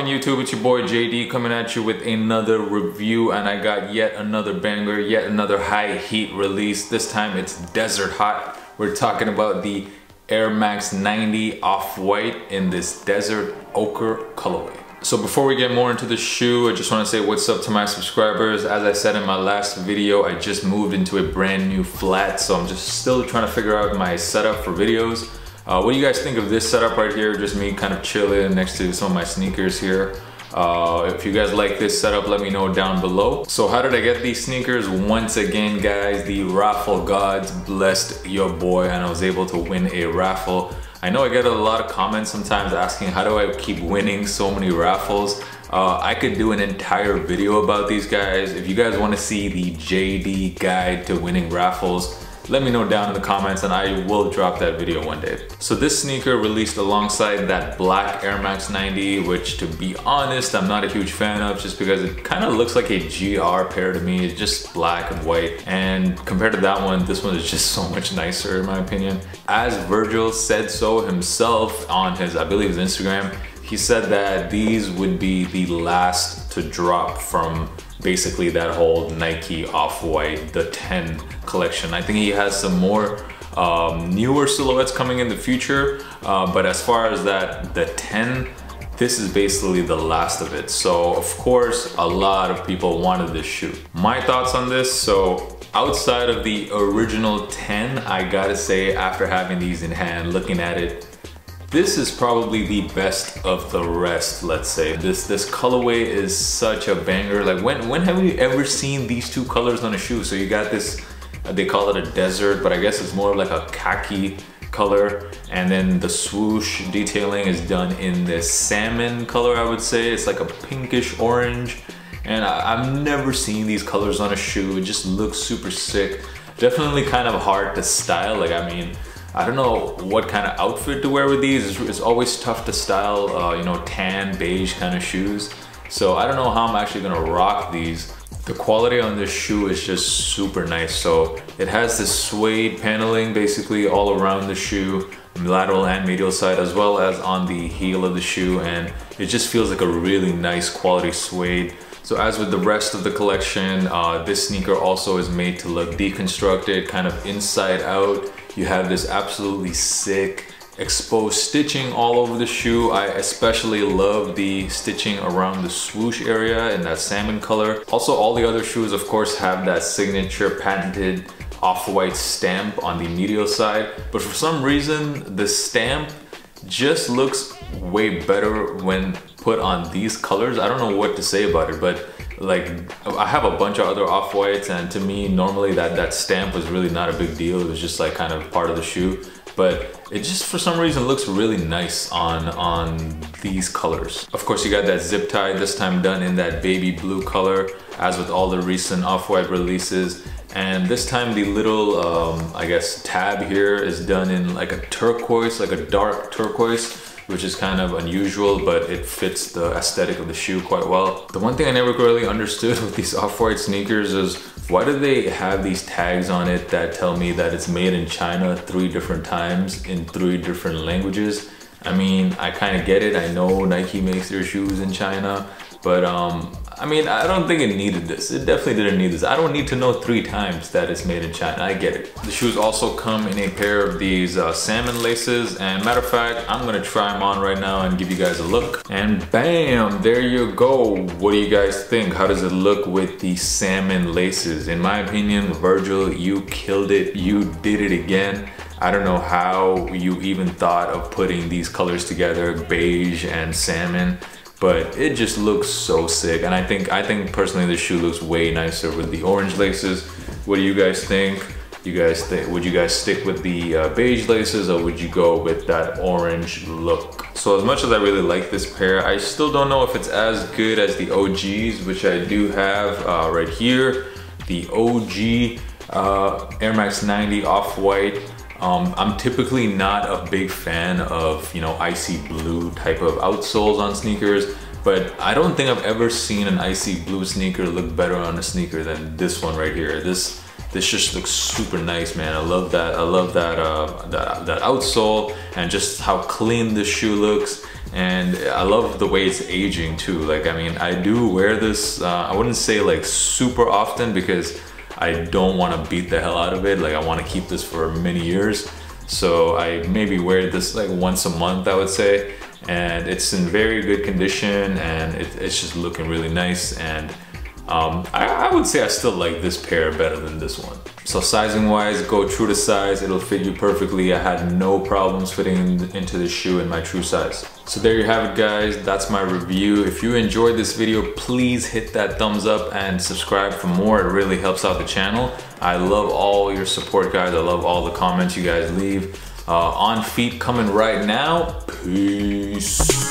poppin' YouTube? It's your boy JD coming at you with another review, and I got yet another banger, yet another high heat release. This time it's desert hot. We're talking about the Air Max 90 Off-White in this desert ochre colorway. So before we get more into the shoe, I just want to say what's up to my subscribers. As I said in my last video, I just moved into a brand new flat, so I'm just still trying to figure out my setup for videos. What do you guys think of this setup right here? Just me kind of chilling next to some of my sneakers here. If you guys like this setup, let me know down below. So how did I get these sneakers? Once again, guys, the raffle gods blessed your boy and I was able to win a raffle. I know I get a lot of comments sometimes asking how do I keep winning so many raffles. I could do an entire video about these guys. If you guys want to see the JD guide to winning raffles, let me know down in the comments and I will drop that video one day. So this sneaker released alongside that black Air Max 90, which to be honest, I'm not a huge fan of just because it kind of looks like a GR pair to me. It's just black and white. And compared to that one, this one is just so much nicer in my opinion. As Virgil said so himself on his, I believe his Instagram, he said that these would be the last to drop from basically that whole Nike Off-White, the 10 collection. I think he has some more newer silhouettes coming in the future, but as far as that, the 10, this is basically the last of it. So of course, a lot of people wanted this shoe. My thoughts on this, so outside of the original 10, I gotta say after having these in hand, looking at it, this is probably the best of the rest, let's say. This colorway is such a banger. Like when have we ever seen these two colors on a shoe? So you got this, they call it a desert, but I guess it's more like a khaki color. And then the swoosh detailing is done in this salmon color, I would say. It's like a pinkish orange. And I've never seen these colors on a shoe. It just looks super sick. Definitely kind of hard to style. Like, I mean, I don't know what kind of outfit to wear with these. It's always tough to style, you know, tan, beige kind of shoes. So I don't know how I'm actually gonna rock these. The quality on this shoe is just super nice. So it has this suede paneling basically all around the shoe, lateral and medial side, as well as on the heel of the shoe. And it just feels like a really nice quality suede. So as with the rest of the collection, this sneaker also is made to look deconstructed, kind of inside out. You have this absolutely sick exposed stitching all over the shoe. I especially love the stitching around the swoosh area in that salmon color. Also, all the other shoes, of course, have that signature patented Off-White stamp on the medial side. But for some reason, the stamp just looks way better when put on these colors. I don't know what to say about it, but like I have a bunch of other Off-Whites and to me normally that stamp was really not a big deal. It was just like kind of part of the shoe, but it just for some reason looks really nice on these colors. Of course, you got that zip tie, this time done in that baby blue color, as with all the recent Off-White releases. And this time the little, I guess, tab here is done in like a turquoise, like a dark turquoise, which is kind of unusual, but it fits the aesthetic of the shoe quite well. The one thing I never really understood with these Off-White sneakers is why do they have these tags on it that tell me that it's made in China 3 different times in 3 different languages? I mean, I kind of get it. I know Nike makes their shoes in China, but I mean, I don't think it needed this. It definitely didn't need this. I don't need to know 3 times that it's made in China. I get it. The shoes also come in a pair of these salmon laces. And matter of fact, I'm gonna try them on right now and give you guys a look. And bam, there you go. What do you guys think? How does it look with the salmon laces? In my opinion, Virgil, you killed it. You did it again. I don't know how you even thought of putting these colors together, beige and salmon. But it just looks so sick. And I think personally this shoe looks way nicer with the orange laces. What do you guys think? Would you guys stick with the beige laces or would you go with that orange look? So as much as I really like this pair, I still don't know if it's as good as the OGs, which I do have right here. The OG Air Max 90 Off-White. I'm typically not a big fan of, you know, icy blue type of outsoles on sneakers, but I don't think I've ever seen an icy blue sneaker look better on a sneaker than this one right here. This just looks super nice, man. I love that. I love that outsole and just how clean this shoe looks. And I love the way it's aging too. Like, I mean, I do wear this, I wouldn't say like super often because I don't want to beat the hell out of it. Like, I want to keep this for many years. So I maybe wear this like once a month, I would say. And it's in very good condition, and it's just looking really nice. And I would say I still like this pair better than this one. So sizing wise, go true to size, it'll fit you perfectly. I had no problems fitting into this shoe in my true size. So there you have it, guys. That's my review. If you enjoyed this video, please hit that thumbs up and subscribe for more. It really helps out the channel. I love all your support, guys. I love all the comments you guys leave. On feet coming right now. Peace.